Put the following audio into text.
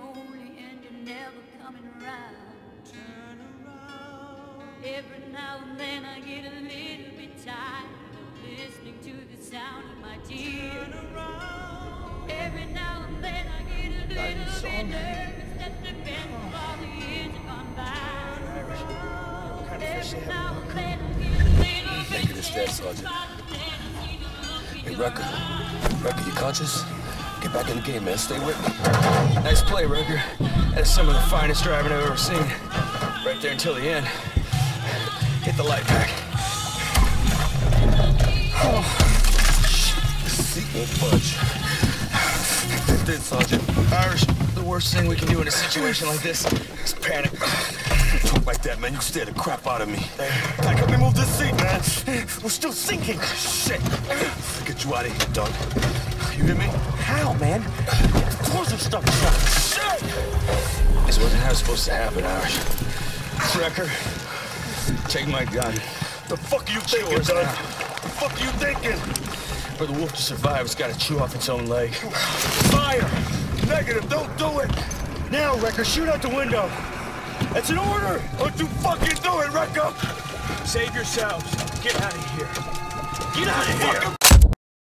lonely and you're never coming around. Turn around. Every now and then I get a little bit tired of listening to the sound of my tears. Turn around. Every now and then I get a little bit nervous that the best for the years have gone by. Every now and then I get a little bit nervous that the best. Hey, Rucker, you conscious? Get back in the game, man. Stay with me. Nice play, Rucker. That's some of the finest driving I've ever seen. Right there until the end. Hit the light pack. Oh, shit. This seat won't budge. That's it, Sergeant. Irish, the worst thing we can do in a situation like this is panic. Don't talk like that, man. You scared the crap out of me. Like, help me move this seat, man. We're still sinking. Shit. Get you out of here, dog. You hear me? How, man? Of course I'm stuck. Shit! This wasn't how it was supposed to happen, Irish. Wrecker, take my gun. The fuck are you thinking, dog? The fuck are you thinking? For the wolf to survive, it's got to chew off its own leg. Fire! Negative, don't do it! Now, Wrecker, shoot out the window. That's an order! Don't you fucking do it, Wrecker! Save yourselves. Get out of here. Get out of here!